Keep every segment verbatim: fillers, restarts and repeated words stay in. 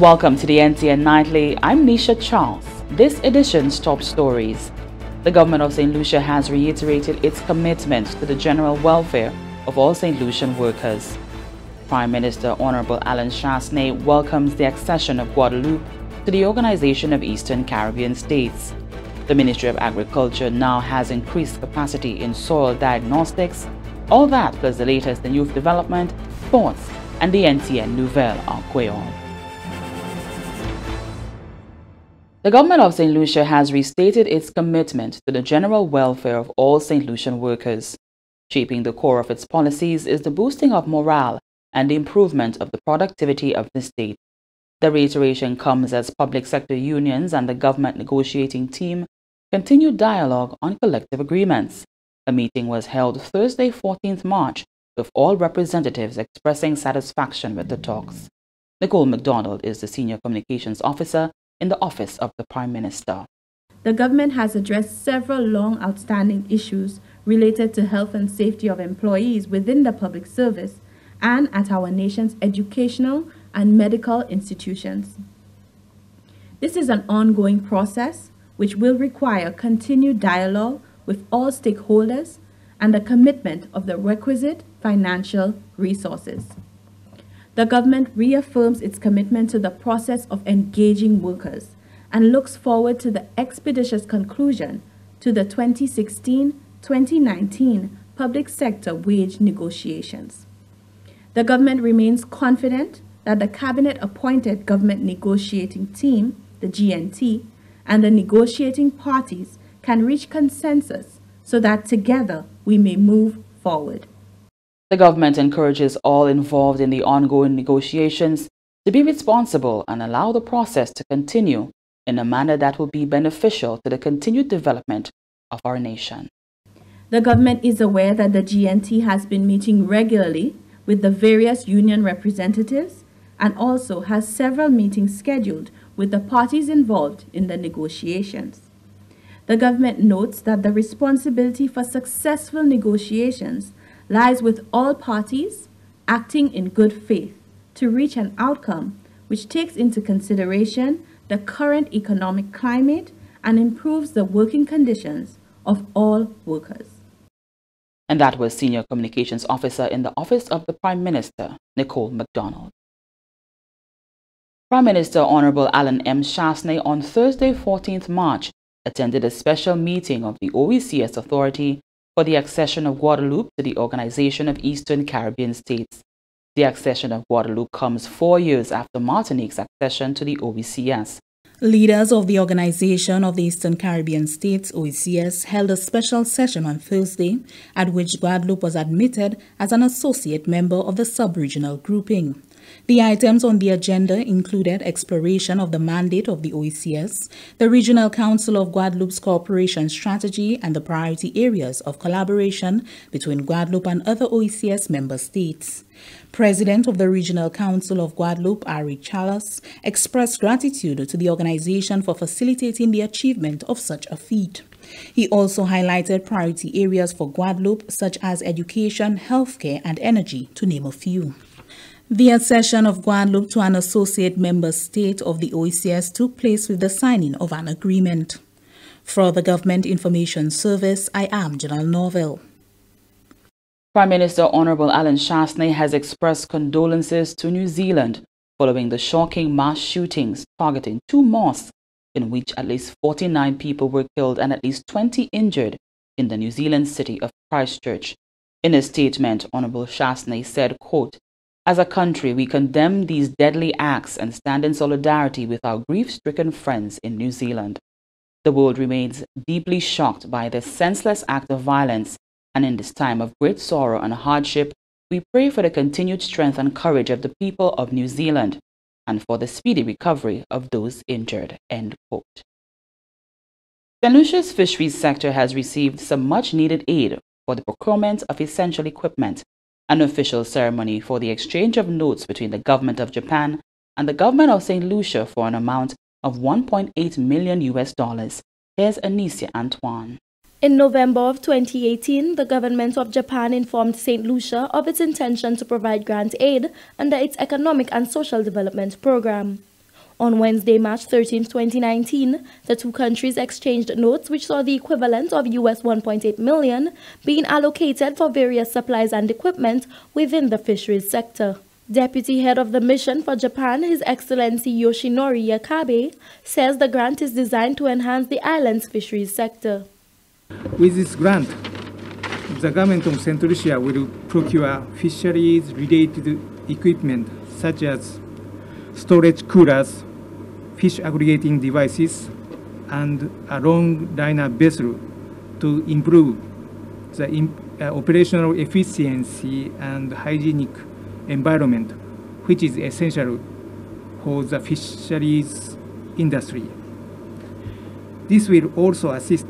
Welcome to the N T N Nightly. I'm Nisha Charles. This edition's top stories. The government of Saint Lucia has reiterated its commitment to the general welfare of all Saint Lucian workers. Prime Minister Honorable Allen Chastanet welcomes the accession of Guadeloupe to the Organization of Eastern Caribbean States. The Ministry of Agriculture now has increased capacity in soil diagnostics. All that plus the latest in youth development, sports, and the N T N Nouvelle en Kweyol. The government of Saint Lucia has restated its commitment to the general welfare of all Saint Lucian workers. Shaping the core of its policies is the boosting of morale and the improvement of the productivity of the state. The reiteration comes as public sector unions and the government negotiating team continue dialogue on collective agreements. The meeting was held Thursday, the fourteenth of March, with all representatives expressing satisfaction with the talks. Nicole MacDonald is the Senior Communications Officer in the Office of the Prime Minister. The government has addressed several long outstanding issues related to health and safety of employees within the public service and at our nation's educational and medical institutions. This is an ongoing process which will require continued dialogue with all stakeholders and the commitment of the requisite financial resources. The government reaffirms its commitment to the process of engaging workers and looks forward to the expeditious conclusion to the twenty sixteen twenty nineteen public sector wage negotiations. The government remains confident that the cabinet-appointed government negotiating team, the G N T, and the negotiating parties can reach consensus so that together we may move forward. The government encourages all involved in the ongoing negotiations to be responsible and allow the process to continue in a manner that will be beneficial to the continued development of our nation. The government is aware that the G N T has been meeting regularly with the various union representatives and also has several meetings scheduled with the parties involved in the negotiations. The government notes that the responsibility for successful negotiations lies with all parties acting in good faith to reach an outcome which takes into consideration the current economic climate and improves the working conditions of all workers. And that was Senior Communications Officer in the Office of the Prime Minister, Nicole MacDonald. Prime Minister Honorable Allen M. Chastanet on Thursday, the fourteenth of March, attended a special meeting of the O E C S Authority for the accession of Guadeloupe to the Organization of Eastern Caribbean States. The accession of Guadeloupe comes four years after Martinique's accession to the O E C S. Leaders of the Organization of the Eastern Caribbean States, O E C S, held a special session on Thursday at which Guadeloupe was admitted as an associate member of the sub-regional grouping. The items on the agenda included exploration of the mandate of the O E C S, the Regional Council of Guadeloupe's cooperation strategy, and the priority areas of collaboration between Guadeloupe and other O E C S member states. President of the Regional Council of Guadeloupe, Ari Chalas, expressed gratitude to the organization for facilitating the achievement of such a feat. He also highlighted priority areas for Guadeloupe such as education, healthcare, and energy, to name a few. The accession of Guadeloupe to an associate member state of the O E C S took place with the signing of an agreement. For the Government Information Service, I am General Norville. Prime Minister Honorable Allen Chastanet has expressed condolences to New Zealand following the shocking mass shootings targeting two mosques in which at least forty-nine people were killed and at least twenty injured in the New Zealand city of Christchurch. In a statement, Honorable Chastanet said, quote, "As a country, we condemn these deadly acts and stand in solidarity with our grief-stricken friends in New Zealand. The world remains deeply shocked by this senseless act of violence, and in this time of great sorrow and hardship, we pray for the continued strength and courage of the people of New Zealand and for the speedy recovery of those injured." End quote. Saint Lucia's fisheries sector has received some much-needed aid for the procurement of essential equipment. An official ceremony for the exchange of notes between the government of Japan and the government of Saint Lucia for an amount of one point eight million U S dollars. Here's Anisia Antoine. In November of twenty eighteen, the government of Japan informed Saint Lucia of its intention to provide grant aid under its Economic and Social Development Program. On Wednesday, March thirteenth, twenty nineteen, the two countries exchanged notes which saw the equivalent of U S one point eight million dollars being allocated for various supplies and equipment within the fisheries sector. Deputy Head of the Mission for Japan, His Excellency Yoshinori Yakabe, says the grant is designed to enhance the island's fisheries sector. With this grant, the government of Saint Lucia will procure fisheries-related equipment such as storage coolers, fish aggregating devices, and a long liner vessel to improve the imp uh, operational efficiency and hygienic environment, which is essential for the fisheries industry. This will also assist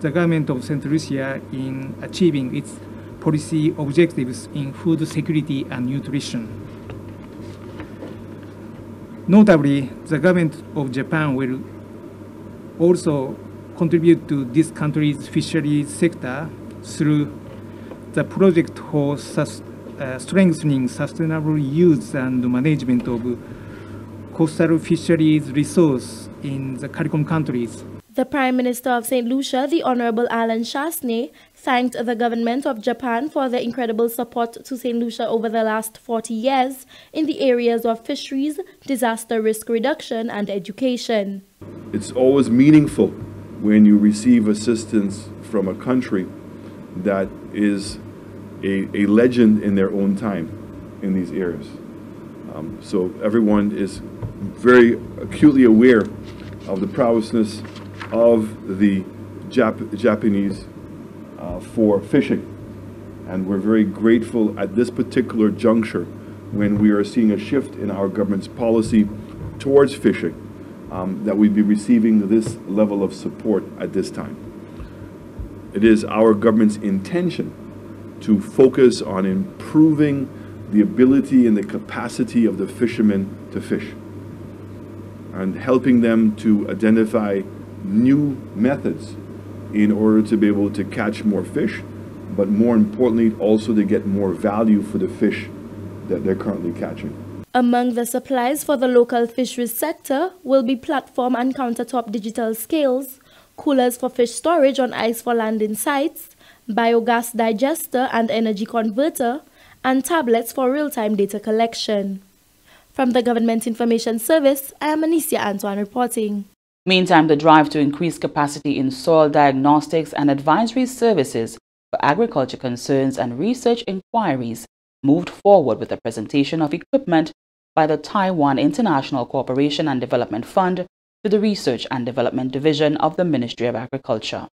the government of Saint Lucia in achieving its policy objectives in food security and nutrition. Notably, the government of Japan will also contribute to this country's fisheries sector through the project for sustainability. Uh, strengthening sustainable use and management of coastal fisheries resource in the CARICOM countries. The Prime Minister of Saint Lucia, the Honorable Allen Chastanet, thanked the government of Japan for their incredible support to Saint Lucia over the last forty years in the areas of fisheries, disaster risk reduction, and education. It's always meaningful when you receive assistance from a country that is A, a legend in their own time in these areas. Um, so everyone is very acutely aware of the prowessness of the Jap Japanese uh, for fishing. And we're very grateful at this particular juncture when we are seeing a shift in our government's policy towards fishing, um, that we'd be receiving this level of support at this time. It is our government's intention to focus on improving the ability and the capacity of the fishermen to fish and helping them to identify new methods in order to be able to catch more fish, but more importantly also to get more value for the fish that they're currently catching. Among the supplies for the local fisheries sector will be platform and countertop digital scales, coolers for fish storage on ice for landing sites, biogas digester and energy converter, and tablets for real-time data collection. From the Government Information Service, I am Anissia Antoine reporting. Meantime, the drive to increase capacity in soil diagnostics and advisory services for agriculture concerns and research inquiries moved forward with the presentation of equipment by the Taiwan International Cooperation and Development Fund to the Research and Development Division of the Ministry of Agriculture.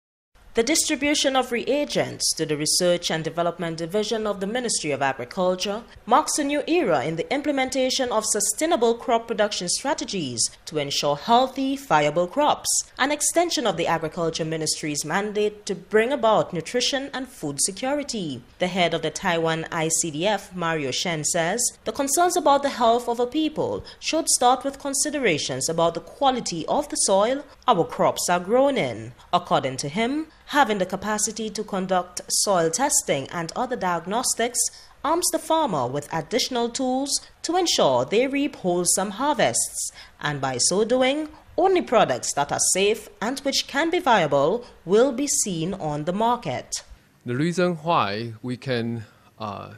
The distribution of reagents to the Research and Development Division of the Ministry of Agriculture marks a new era in the implementation of sustainable crop production strategies to ensure healthy, viable crops, an extension of the Agriculture Ministry's mandate to bring about nutrition and food security. The head of the Taiwan I C D F, Mario Shen, says the concerns about the health of our people should start with considerations about the quality of the soil our crops are grown in. According to him, having the capacity to conduct soil testing and other diagnostics arms the farmer with additional tools to ensure they reap wholesome harvests, and by so doing, only products that are safe and which can be viable will be seen on the market. The reason why we can uh,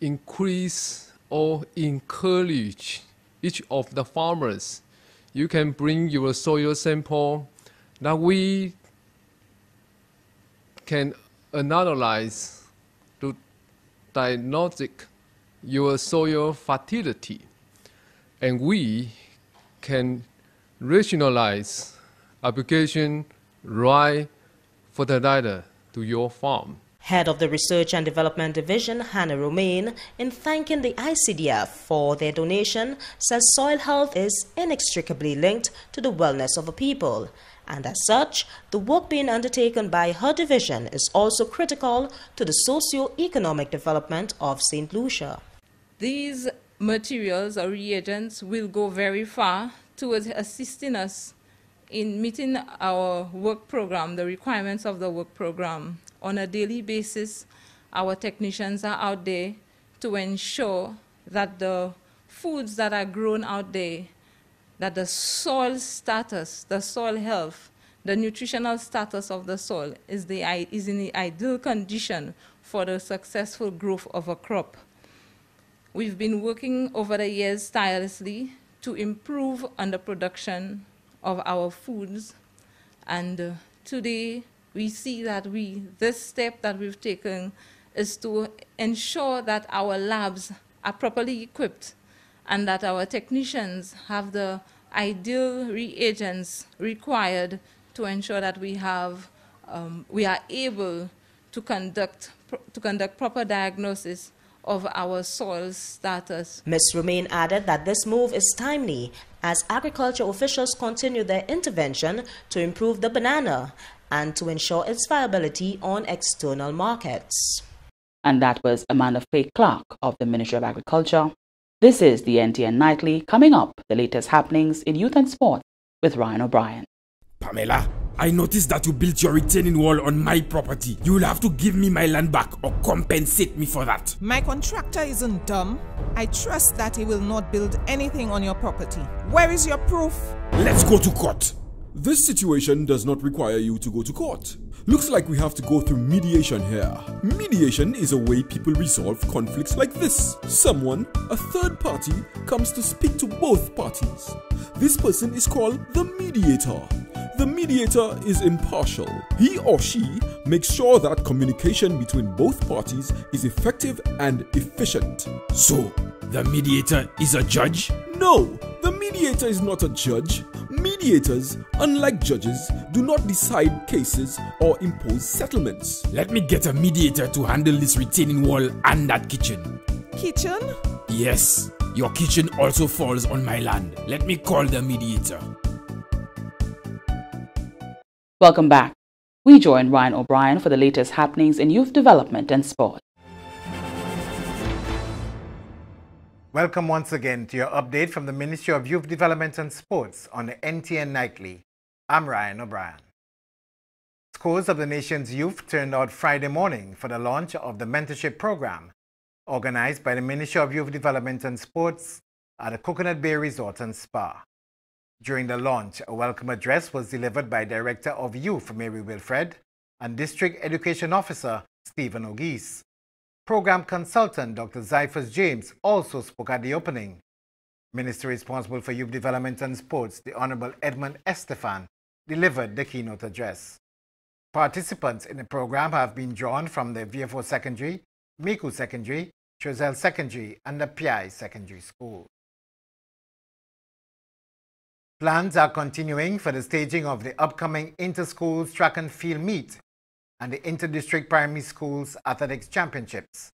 increase or encourage each of the farmers, you can bring your soil sample that we can analyze to diagnostic your soil fertility, and we can rationalize application right fertilizer to your farm. Head of the Research and Development Division, Hannah Romain, in thanking the I C D F for their donation, says soil health is inextricably linked to the wellness of a people. And as such, the work being undertaken by her division is also critical to the socio-economic development of Saint Lucia. These materials or reagents will go very far towards assisting us in meeting our work program, the requirements of the work program. On a daily basis, our technicians are out there to ensure that the foods that are grown out there that the soil status, the soil health, the nutritional status of the soil is, the, is in the ideal condition for the successful growth of a crop. We've been working over the years tirelessly to improve on the production of our foods, and uh, today we see that we, this step that we've taken is to ensure that our labs are properly equipped and that our technicians have the ideal reagents required to ensure that we have, um, we are able to conduct, to conduct proper diagnosis of our soil status. Miz Romain added that this move is timely as agriculture officials continue their intervention to improve the banana and to ensure its viability on external markets. And that was Amanda Faye Clark of the Ministry of Agriculture. This is the N T N Nightly. Coming up, the latest happenings in youth and sport with Ryan O'Brien. Pamela, I noticed that you built your retaining wall on my property. You will have to give me my land back or compensate me for that. My contractor isn't dumb. I trust that he will not build anything on your property. Where is your proof? Let's go to court. This situation does not require you to go to court. Looks like we have to go through mediation here. Mediation is a way people resolve conflicts like this. Someone, a third party, comes to speak to both parties. This person is called the mediator. The mediator is impartial. He or she makes sure that communication between both parties is effective and efficient. So, the mediator is a judge? No, the mediator is not a judge. Mediators, unlike judges, do not decide cases or impose settlements. Let me get a mediator to handle this retaining wall and that kitchen. Kitchen? Yes, your kitchen also falls on my land. Let me call the mediator. Welcome back. We join Ryan O'Brien for the latest happenings in youth development and sport. Welcome once again to your update from the Ministry of Youth Development and Sports on the N T N Nightly. I'm Ryan O'Brien. Scores of the nation's youth turned out Friday morning for the launch of the mentorship program organized by the Ministry of Youth Development and Sports at the Coconut Bay Resort and Spa. During the launch, a welcome address was delivered by Director of Youth Mary Wilfred and District Education Officer Stephen O'Geese. Program consultant Doctor Zyphus James also spoke at the opening. Minister responsible for Youth Development and Sports, the Honorable Edmund Estefan, delivered the keynote address. Participants in the program have been drawn from the V F O Secondary, Miku Secondary, Choiselle Secondary, and the P I Secondary School. Plans are continuing for the staging of the upcoming inter-schools track and field meet and the Interdistrict Primary Schools Athletics Championships.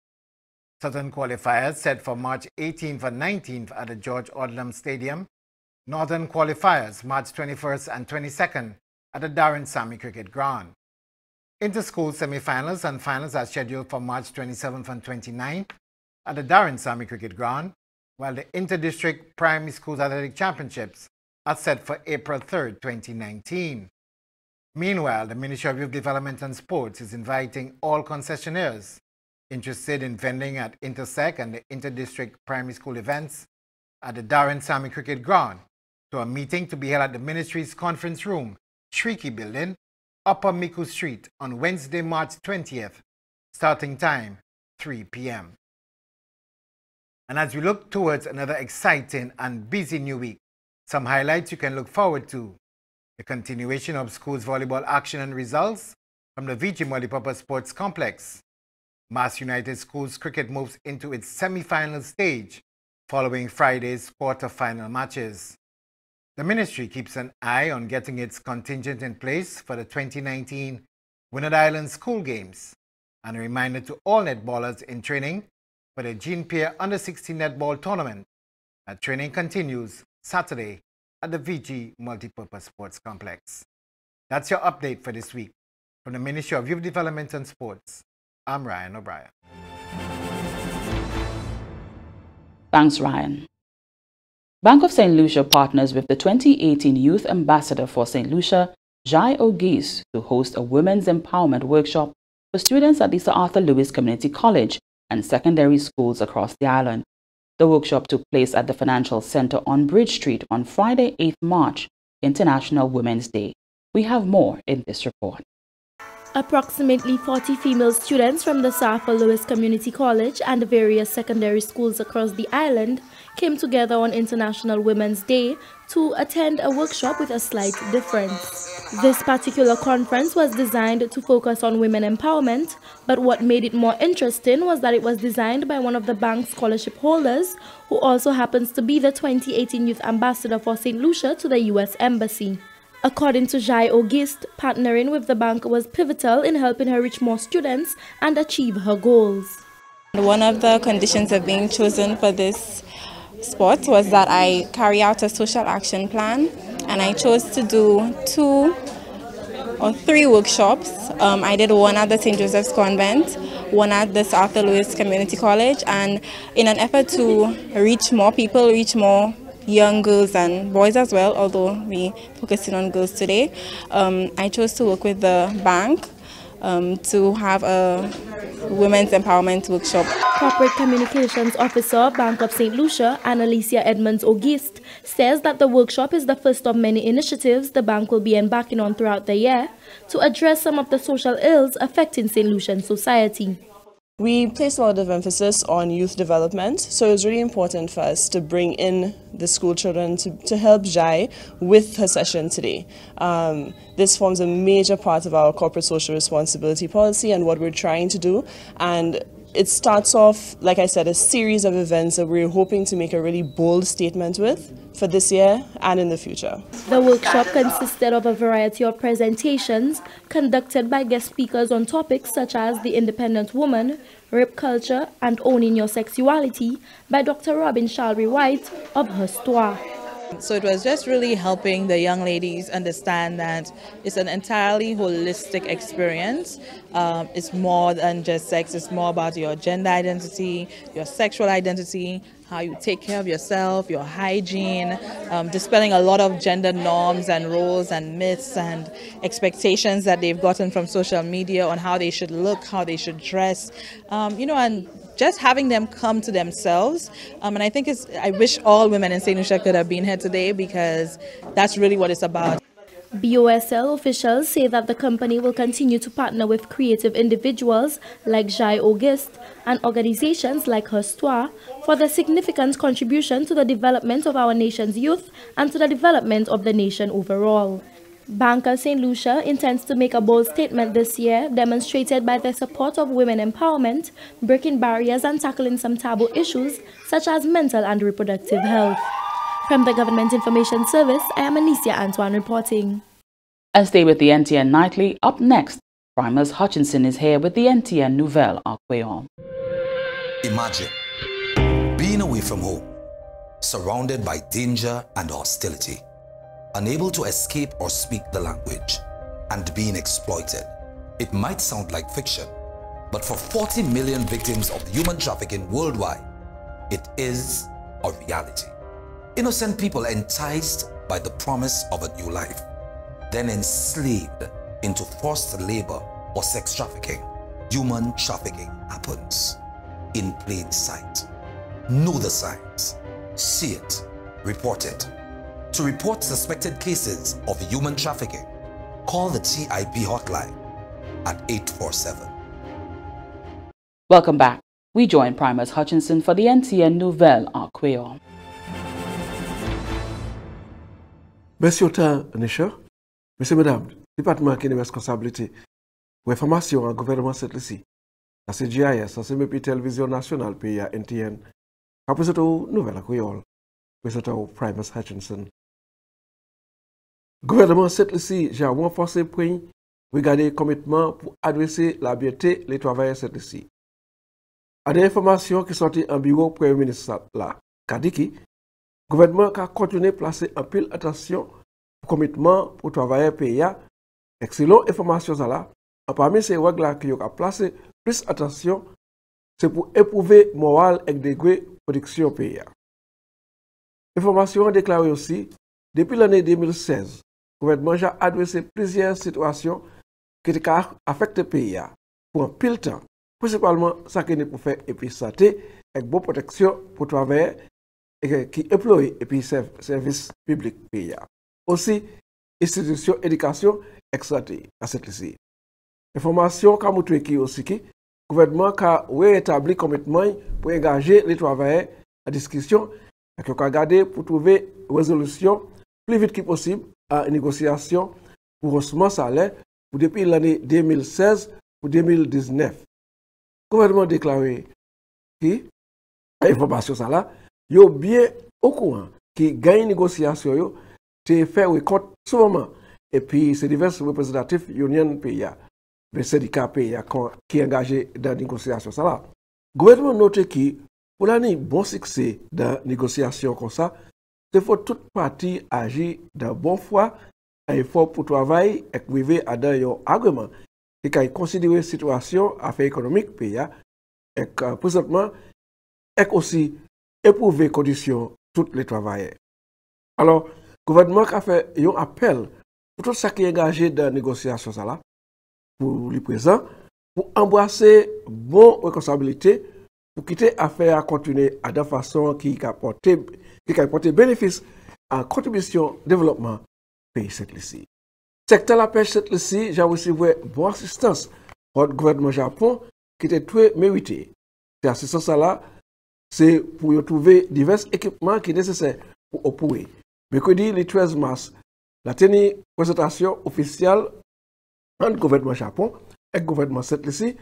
Southern qualifiers set for March eighteenth and nineteenth at the George Odlum Stadium. Northern qualifiers March twenty-first and twenty-second at the Darren Sammy Cricket Ground. Inter-school semifinals and finals are scheduled for March twenty-seventh and twenty-ninth at the Darren Sammy Cricket Ground, while the Interdistrict Primary Schools Athletic Championships are set for April third, twenty nineteen. Meanwhile, the Ministry of Youth Development and Sports is inviting all concessionaires interested in vending at Intersec and the Interdistrict Primary School events at the Darren Sammy Cricket Ground to a meeting to be held at the Ministry's Conference Room, Shriki Building, Upper Miku Street on Wednesday, March twentieth, starting time three p m And as we look towards another exciting and busy new week, some highlights you can look forward to. The continuation of schools volleyball action and results from the V G Multipurpose Sports Complex. Mass United Schools cricket moves into its semi-final stage following Friday's quarter-final matches. The ministry keeps an eye on getting its contingent in place for the twenty nineteen Winter Island School Games, and a reminder to all netballers in training for the Jean Pierre Under sixteen Netball Tournament that training continues Saturday at the V G Multipurpose Sports Complex. That's your update for this week. From the Ministry of Youth Development and Sports, I'm Ryan O'Brien. Thanks, Ryan. Bank of Saint Lucia partners with the twenty eighteen Youth Ambassador for Saint Lucia, Jai Auguste, to host a women's empowerment workshop for students at the Sir Arthur Lewis Community College and secondary schools across the island. The workshop took place at the Financial Center on Bridge Street on Friday, the eighth of March, International Women's Day. We have more in this report. Approximately forty female students from the Sir Arthur Lewis Community College and the various secondary schools across the island came together on International Women's Day to attend a workshop with a slight difference. This particular conference was designed to focus on women empowerment, but what made it more interesting was that it was designed by one of the bank's scholarship holders, who also happens to be the twenty eighteen Youth Ambassador for Saint Lucia to the U S Embassy. According to Jai Auguste, partnering with the bank was pivotal in helping her reach more students and achieve her goals. One of the conditions of being chosen for this spot was that I carry out a social action plan, and I chose to do two or three workshops. Um, I did one at the Saint Joseph's Convent, one at the Sir Arthur Lewis Community College, and in an effort to reach more people, reach more young girls and boys as well, although we're focusing on girls today. Um, I chose to work with the bank um, to have a women's empowerment workshop. Corporate Communications Officer, Bank of Saint Lucia, Annalicia Edmunds Auguste, says that the workshop is the first of many initiatives the bank will be embarking on throughout the year to address some of the social ills affecting Saint Lucian society. We placed a lot of emphasis on youth development, so it was really important for us to bring in the school children to, to help Jai with her session today. Um, this forms a major part of our corporate social responsibility policy and what we're trying to do, and it starts off, like I said, a series of events that we're hoping to make a really bold statement with for this year and in the future. The workshop consisted of a variety of presentations conducted by guest speakers on topics such as The Independent Woman, Rape Culture, and Owning Your Sexuality by Doctor Robin Chalry-White of Histoire. So it was just really helping the young ladies understand that it's an entirely holistic experience. Um, it's more than just sex, it's more about your gender identity, your sexual identity, how you take care of yourself, your hygiene, um, dispelling a lot of gender norms and roles and myths and expectations that they've gotten from social media on how they should look, how they should dress, um, you know, and just having them come to themselves. Um, and I think it's, I wish all women in Saint Lucia could have been here today, because that's really what it's about. B O S L officials say that the company will continue to partner with creative individuals like Jai Auguste and organizations like Histoire for their significant contribution to the development of our nation's youth and to the development of the nation overall. Bank of Saint Lucia intends to make a bold statement this year, demonstrated by their support of women empowerment, breaking barriers and tackling some taboo issues such as mental and reproductive health. From the Government Information Service, I am Anicia Antoine reporting. And stay with the N T N Nightly. Up next, Primus Hutchinson is here with the N T N Nouvelle en Kweyol. Imagine being away from home, surrounded by danger and hostility, unable to escape or speak the language, and being exploited. It might sound like fiction, but for forty million victims of human trafficking worldwide, it is a reality. Innocent people enticed by the promise of a new life, then enslaved into forced labor or sex trafficking. Human trafficking happens in plain sight. Know the signs. See it. Report it. To report suspected cases of human trafficking, call the T I P hotline at eight four seven. Welcome back. We join Primus Hutchinson for the N T N Nouvelle en Kweyol. Merci autant, Nisha. Monsieur, Madame, département qui a une responsabilité pour l'information au gouvernement cette ici. La C G I S, la C M P Télévision Nationale, pays à N T N. Après cette nouvelle en Kweyol, présenté au Primus Hutchinson. Gouvernement cette ici, j'ai renforcé pour regarder commitment pour adresser la beauté les travailleurs cette ici. À des informations qui sortent en bureau Premier ministre là, qu'a dit qui gouvernement a continué à placer en pile attention au commitment pour travailler pays. Excellent information là. Parmi ces règles là qui ont placé plus attention, c'est pour éprouver moral et degré production pays. Information déclarée aussi, depuis l'année deux mille seize, le gouvernement a adressé plusieurs situations qui affectent le pays pour un pile temps, principalement ça qui est pour faire épicerie santé avec bonne protection pour travailler et qui emploie et puis service public pays. Aussi, institution éducation et santé à cette lycée. Information qu'a montré qui aussi qui gouvernement a réétabli commitment pour engager les travailleurs à discussion et qui a gardé pour trouver résolution plus vite que possible à une négociation pour haussement salaire pour depuis l'année deux mille seize ou deux mille dix-neuf. Gouvernement déclaré qui information ça là, yo bien au courant qui gagne négociation yo te fait compte souvent et puis c'est divers représentatifs union pays les syndicats pays qui engagés dans la négociation ça là. Gouvernement note qui pour l'année bon succès dans négociation comme ça, il faut toute partie agir dans bon foi et effort pour travail et arriver à un agrément et qui considérer la situation affaires économiques pays et présentement et aussi éprouver conditions toutes les travailleurs. Alors, le gouvernement a fait un appel pour tout ça qui est engagé dans la négociation ça là, pour le présent, pour embrasser bonne responsabilité, pour quitter affaire à continuer à de façon qui a porté bénéfice en contribution développement pays cette-ci. Secteur la pêche cette-ci, j'ai reçu bonne assistance pour le gouvernement Japon qui était très mérité. Cette assistance là, c'est pour trouver divers équipements qui sont nécessaires pour opérer. Mercredi, le treize mars, la tenue présentation officielle entre le gouvernement Japon et le gouvernement Saint-Lucia,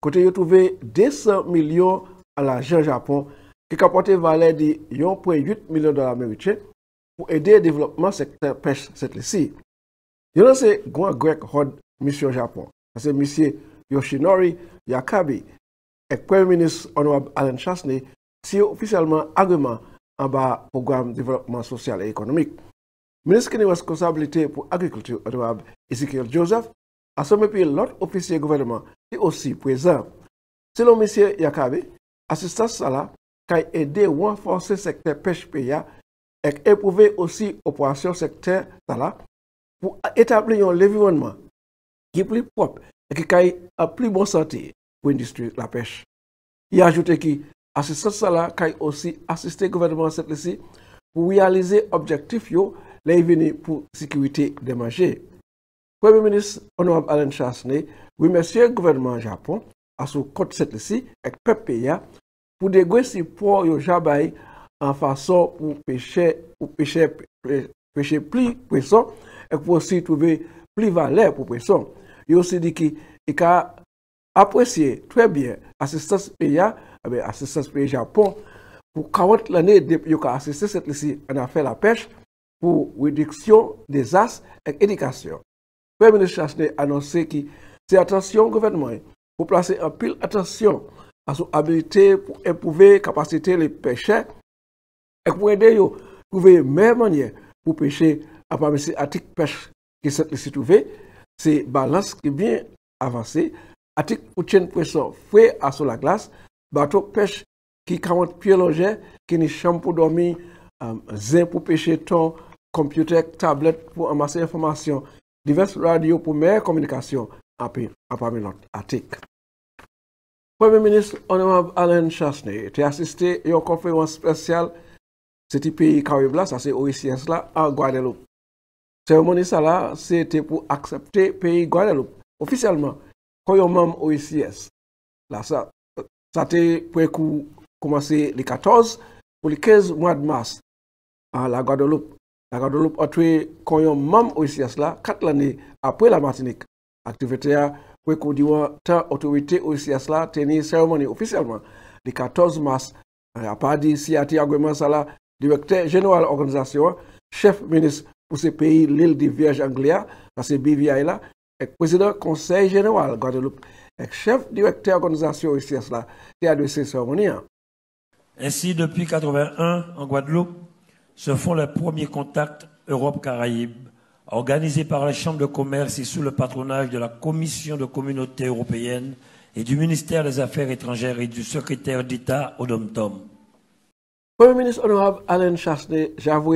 côté ils ont trouvé deux cents millions à l'argent Japon, qui a apporté valeur de un virgule huit million de dollars américains pour aider le développement du secteur pêche Saint-Lucia. Ils ont lancé Grand Greg Hod Mission Japon, c'est M. Yoshinori Yakabe, et Premier ministre honorable Allen Chastanet, c'est officiellement agrément en bas programme de développement social et économique. Le ministre qui est responsabilité pour l'agriculture, honorable Ezekiel Joseph, a sommé puis l'autre officier gouvernement qui est aussi présent. Selon M. Yakabe, l'assistance là a aidé à renforcer le secteur pêche paysan et éprouver aussi l'opération secteur là pour établir un environnement qui est plus propre et qui a plus bonne santé pour l'industrie de la pêche. Il a ajouté que l'assistance là a aussi assisté le gouvernement cette pour réaliser l'objectif de pour la sécurité des marchés. Le Premier ministre honorable Allen Chastanet remercie le gouvernement Japon à son compte cette-ci avec le pays pour dégager ses ports au Jabay en façon pour pêcher ou pêcher pêcher plus poisson et pour aussi trouver plus valeur pour poisson. Il aussi dit qu'il a apprécié très bien l'assistance pays avec l'assistance pays Japon pour quarante l'année depuis qu'il a assisté cette-ci en affaire la pêche pour réduction des désastres et éducation. Le Premier ministre Chastanet a annoncé que c'est attention au gouvernement pour placer en pile attention à son habilité pour éprouver la capacité des pêcheurs et pour aider à trouver la meilleure manière pour pêcher à parmi ces articles pêche qui sont trouvés. C'est balance qui est bien avancée, article pour tienne poisson frais à sous la glace, bateau pêche qui quarante pieds longés, qui ne chambre pour dormir, um, zin pour pêcher ton, computer, tablette pour amasser information. Diverses radios pour meilleure communication à parmi l'autre article. Le Premier ministre honorable Allen Chastanet a assisté à une conférence spéciale de pays Caraïbes, ça c'est O I C S là, en Guadeloupe. Cette cérémonie là, c'était pour accepter le pays Guadeloupe officiellement comme membre O I C S. Là, ça c'était pour commencer le quatorze pour le quinze mois de mars à la Guadeloupe. La Guadeloupe a été membre O I C S là quatre années après la Martinique. L'activité a été l'autorité O I C S là tenir cérémonie officiellement le quatorze mars. À part d'ici à Tiagouement, le directeur général de l'organisation, chef ministre pour ce pays, l'île de Vierge Anglaise, c'est B V I là, et président du conseil général de Guadeloupe, et chef directeur de l'organisation O I C S là, qui a adressé la cérémonie. Ainsi, depuis mille neuf cent quatre-vingt-un en Guadeloupe, se font les premiers contacts Europe-Caraïbes, organisés par la Chambre de commerce et sous le patronage de la Commission de communauté européenne et du ministère des Affaires étrangères et du secrétaire d'État au Dom-Tom. Premier ministre honorable Allen Chastanet, j'avoue,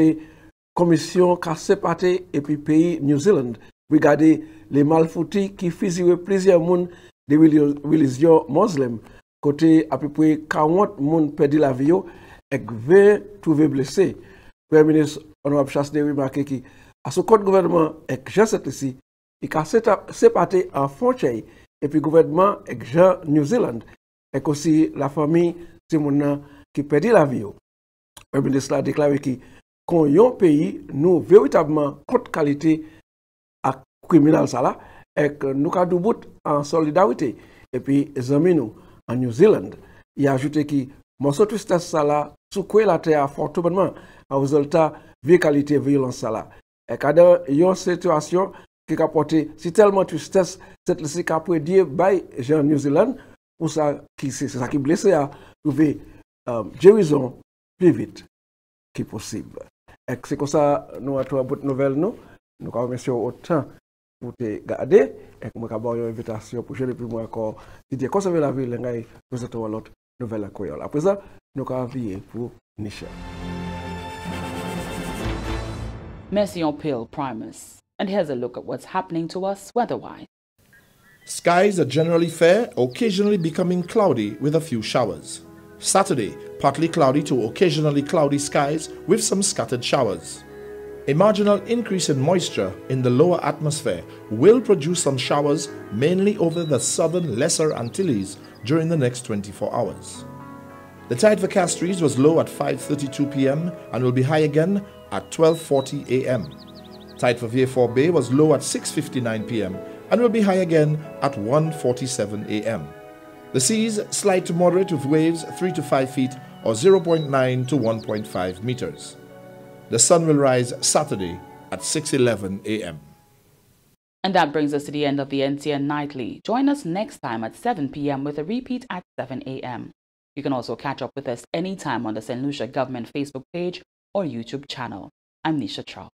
commission qu'a séparé et puis pays New Zealand, regardez les malfoutis qui fusillent plusieurs mondes des religions musulmanes côté à peu près quarante monde perdu la vie et vingt trouvé blessé. Premier ministre Honorable Chastanet remarqué qui à ce côté gouvernement avec Jean Saint-Lucie il a séparé en frontière et puis gouvernement avec Jean New Zealand et aussi la famille c'est mon qui perdu la vie. Le ministre a déclaré qui quand un pays nous véritablement contre qualité à criminel ça là et que nous cadou bout en solidarité et puis les amis nous en New Zealand il a ajouté qui morceau tristesse ça là secouer la terre fortement en résultat vie qualité violence ça là et cadre une situation qui a porté si tellement tristesse cette ici qu'a prédire by Jean New Zealand pour ça qui c'est ça qui blessé à trouver guérison plus vite que possible. C'est comme ça nous avons une nouvelle nous. Nous avons remercié autant pour te garder et nous avons une invitation pour jeter plus moi encore. Si tu conserves la ville, nous avons l'autre nouvelle en Kweyol. Après ça, nous avons envoyé pour Nisha. Merci on Peel Primus. And here's a look at what's happening to us weather-wise. Skies are generally fair, occasionally becoming cloudy with a few showers. Saturday, partly cloudy to occasionally cloudy skies with some scattered showers. A marginal increase in moisture in the lower atmosphere will produce some showers mainly over the southern Lesser Antilles during the next twenty-four hours. The tide for Castries was low at five thirty-two p m and will be high again at twelve forty a m Tide for V F O Bay was low at six fifty-nine p m and will be high again at one forty-seven a m The seas slide to moderate with waves three to five feet or zero point nine to one point five meters. The sun will rise Saturday at six eleven a m And that brings us to the end of the N T N Nightly. Join us next time at seven p m with a repeat at seven a m You can also catch up with us anytime on the Saint Lucia Government Facebook page or YouTube channel. I'm Nisha Charles.